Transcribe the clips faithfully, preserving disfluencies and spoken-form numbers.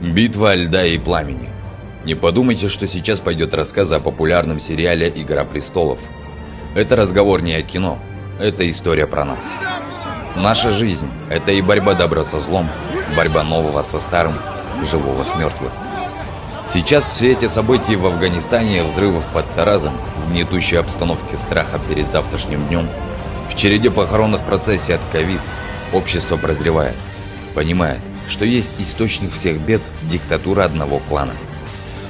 Битва льда и пламени. Не подумайте, что сейчас пойдет рассказ о популярном сериале «Игра престолов». Это разговор не о кино, это история про нас. Наша жизнь – это и борьба добра со злом, борьба нового со старым, живого с мертвым. Сейчас все эти события в Афганистане, взрывов под Таразом, в гнетущей обстановке страха перед завтрашним днем, в череде похорон в процессе от ковид, общество прозревает, понимает, что есть источник всех бед – диктатура одного клана.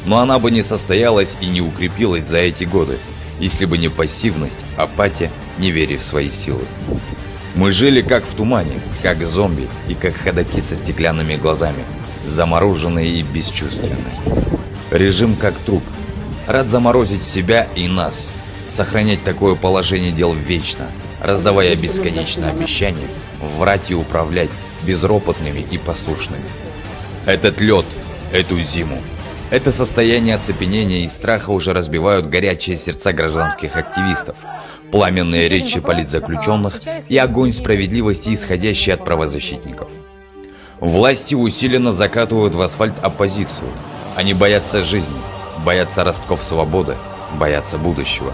Но она бы не состоялась и не укрепилась за эти годы, если бы не пассивность, апатия, неверие в свои силы. Мы жили как в тумане, как зомби и как ходаки со стеклянными глазами, замороженные и бесчувственные. Режим как труп. Рад заморозить себя и нас, сохранять такое положение дел вечно, раздавая бесконечные обещания, врать и управлять безропотными и послушными. Этот лед, эту зиму, это состояние оцепенения и страха уже разбивают горячие сердца гражданских активистов, пламенные речи политзаключенных и огонь справедливости, исходящий от правозащитников. Власти усиленно закатывают в асфальт оппозицию. Они боятся жизни, боятся ростков свободы, боятся будущего.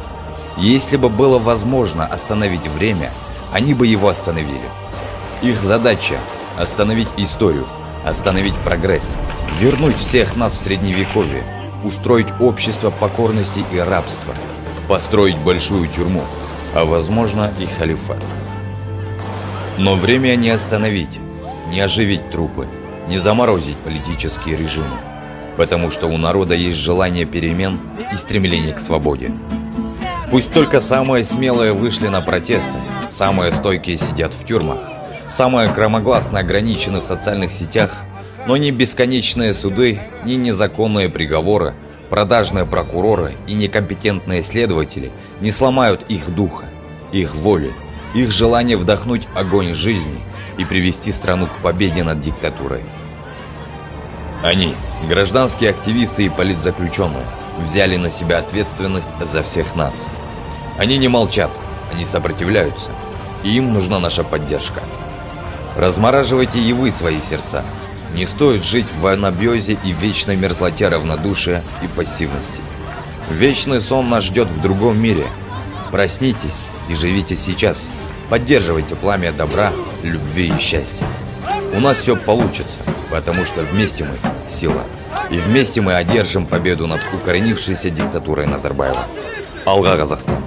Если бы было возможно остановить время, они бы его остановили. Их задача – остановить историю, остановить прогресс, вернуть всех нас в средневековье, устроить общество покорности и рабства, построить большую тюрьму, а возможно и халифат. Но время не остановить, не оживить трупы, не заморозить политические режимы, потому что у народа есть желание перемен и стремление к свободе. Пусть только самые смелые вышли на протесты, самые стойкие сидят в тюрьмах, самые громогласно ограничены в социальных сетях, но ни бесконечные суды, ни незаконные приговоры, продажные прокуроры и некомпетентные следователи не сломают их духа, их воли, их желание вдохнуть огонь жизни и привести страну к победе над диктатурой. Они, гражданские активисты и политзаключенные, взяли на себя ответственность за всех нас. Они не молчат, они сопротивляются, и им нужна наша поддержка. Размораживайте и вы свои сердца. Не стоит жить в анабиозе и вечной мерзлоте равнодушия и пассивности. Вечный сон нас ждет в другом мире. Проснитесь и живите сейчас. Поддерживайте пламя добра, любви и счастья. У нас все получится, потому что вместе мы – сила. И вместе мы одержим победу над укоренившейся диктатурой Назарбаева. Алга, Казахстан!